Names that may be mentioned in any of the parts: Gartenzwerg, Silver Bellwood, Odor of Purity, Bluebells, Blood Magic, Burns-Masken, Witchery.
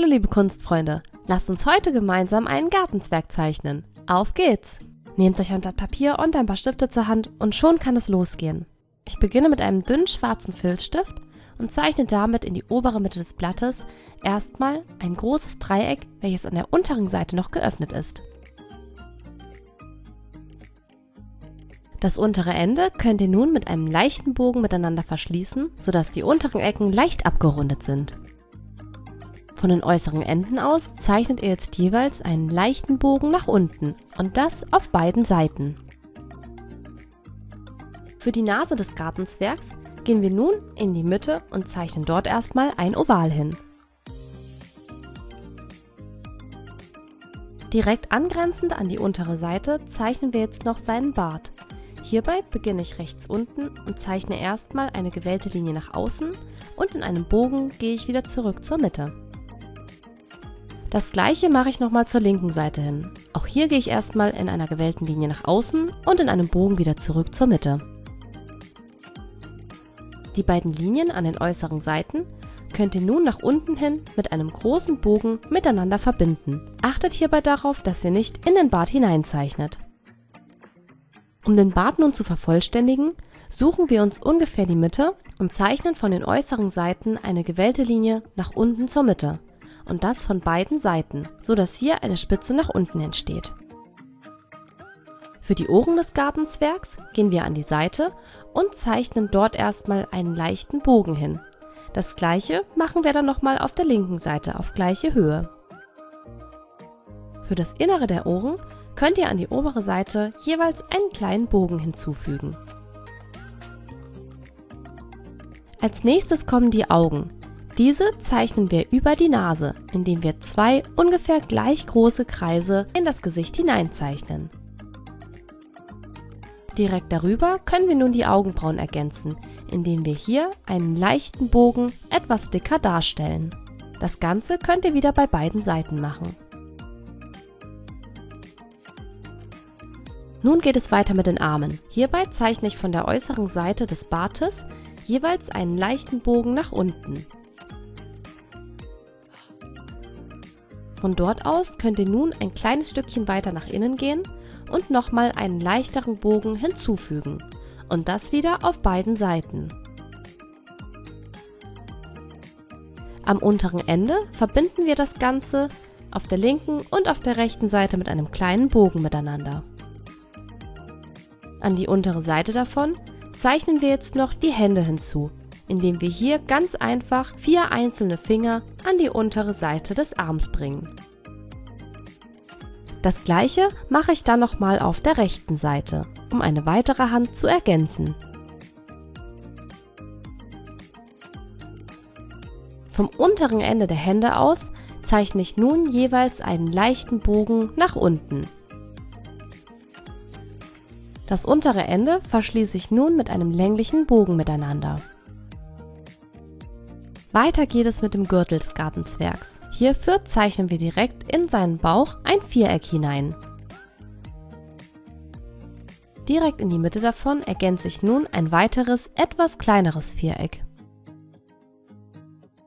Hallo liebe Kunstfreunde, lasst uns heute gemeinsam einen Gartenzwerg zeichnen. Auf geht's! Nehmt euch ein Blatt Papier und ein paar Stifte zur Hand und schon kann es losgehen. Ich beginne mit einem dünnen schwarzen Filzstift und zeichne damit in die obere Mitte des Blattes erstmal ein großes Dreieck, welches an der unteren Seite noch geöffnet ist. Das untere Ende könnt ihr nun mit einem leichten Bogen miteinander verschließen, sodass die unteren Ecken leicht abgerundet sind. Von den äußeren Enden aus zeichnet ihr jetzt jeweils einen leichten Bogen nach unten und das auf beiden Seiten. Für die Nase des Gartenzwergs gehen wir nun in die Mitte und zeichnen dort erstmal ein Oval hin. Direkt angrenzend an die untere Seite zeichnen wir jetzt noch seinen Bart. Hierbei beginne ich rechts unten und zeichne erstmal eine gewellte Linie nach außen und in einem Bogen gehe ich wieder zurück zur Mitte. Das gleiche mache ich nochmal zur linken Seite hin. Auch hier gehe ich erstmal in einer gewellten Linie nach außen und in einem Bogen wieder zurück zur Mitte. Die beiden Linien an den äußeren Seiten könnt ihr nun nach unten hin mit einem großen Bogen miteinander verbinden. Achtet hierbei darauf, dass ihr nicht in den Bart hineinzeichnet. Um den Bart nun zu vervollständigen, suchen wir uns ungefähr die Mitte und zeichnen von den äußeren Seiten eine gewellte Linie nach unten zur Mitte und das von beiden Seiten, sodass hier eine Spitze nach unten entsteht. Für die Ohren des Gartenzwergs gehen wir an die Seite und zeichnen dort erstmal einen leichten Bogen hin. Das gleiche machen wir dann nochmal auf der linken Seite auf gleiche Höhe. Für das Innere der Ohren könnt ihr an die obere Seite jeweils einen kleinen Bogen hinzufügen. Als nächstes kommen die Augen. Diese zeichnen wir über die Nase, indem wir zwei ungefähr gleich große Kreise in das Gesicht hineinzeichnen. Direkt darüber können wir nun die Augenbrauen ergänzen, indem wir hier einen leichten Bogen etwas dicker darstellen. Das Ganze könnt ihr wieder bei beiden Seiten machen. Nun geht es weiter mit den Armen. Hierbei zeichne ich von der äußeren Seite des Bartes jeweils einen leichten Bogen nach unten. Von dort aus könnt ihr nun ein kleines Stückchen weiter nach innen gehen und nochmal einen leichteren Bogen hinzufügen. Und das wieder auf beiden Seiten. Am unteren Ende verbinden wir das Ganze auf der linken und auf der rechten Seite mit einem kleinen Bogen miteinander. An die untere Seite davon zeichnen wir jetzt noch die Hände hinzu, indem wir hier ganz einfach 4 einzelne Finger an die untere Seite des Arms bringen. Das gleiche mache ich dann nochmal auf der rechten Seite, um eine weitere Hand zu ergänzen. Vom unteren Ende der Hände aus zeichne ich nun jeweils einen leichten Bogen nach unten. Das untere Ende verschließe ich nun mit einem länglichen Bogen miteinander. Weiter geht es mit dem Gürtel des Gartenzwergs. Hierfür zeichnen wir direkt in seinen Bauch ein Viereck hinein. Direkt in die Mitte davon ergänze ich nun ein weiteres, etwas kleineres Viereck.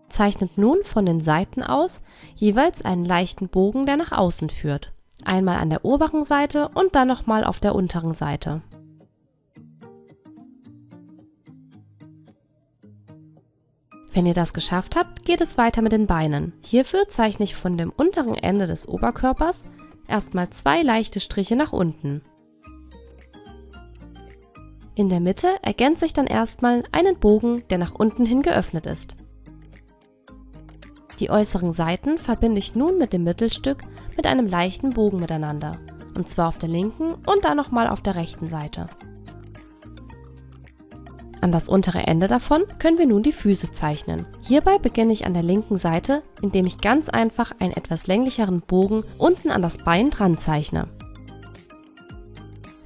Zeichnet nun von den Seiten aus jeweils einen leichten Bogen, der nach außen führt. Einmal an der oberen Seite und dann nochmal auf der unteren Seite. Wenn ihr das geschafft habt, geht es weiter mit den Beinen. Hierfür zeichne ich von dem unteren Ende des Oberkörpers erstmal 2 leichte Striche nach unten. In der Mitte ergänze ich dann erstmal einen Bogen, der nach unten hin geöffnet ist. Die äußeren Seiten verbinde ich nun mit dem Mittelstück mit einem leichten Bogen miteinander, und zwar auf der linken und dann nochmal auf der rechten Seite. An das untere Ende davon können wir nun die Füße zeichnen. Hierbei beginne ich an der linken Seite, indem ich ganz einfach einen etwas länglicheren Bogen unten an das Bein dran zeichne.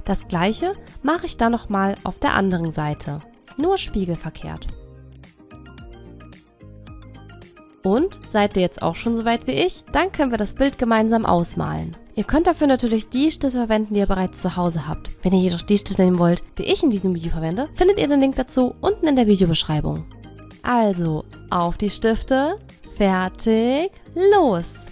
Das gleiche mache ich dann nochmal auf der anderen Seite, nur spiegelverkehrt. Und seid ihr jetzt auch schon so weit wie ich? Dann können wir das Bild gemeinsam ausmalen. Ihr könnt dafür natürlich die Stifte verwenden, die ihr bereits zu Hause habt. Wenn ihr jedoch die Stifte nehmen wollt, die ich in diesem Video verwende, findet ihr den Link dazu unten in der Videobeschreibung. Also, auf die Stifte, Fertig, los!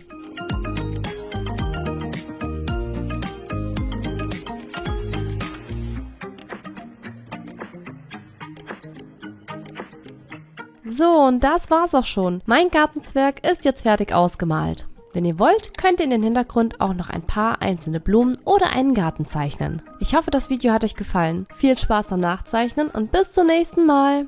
So, und das war's auch schon. Mein Gartenzwerg ist jetzt fertig ausgemalt. Wenn ihr wollt, könnt ihr in den Hintergrund auch noch ein paar einzelne Blumen oder einen Garten zeichnen. Ich hoffe, das Video hat euch gefallen. Viel Spaß beim Nachzeichnen und bis zum nächsten Mal!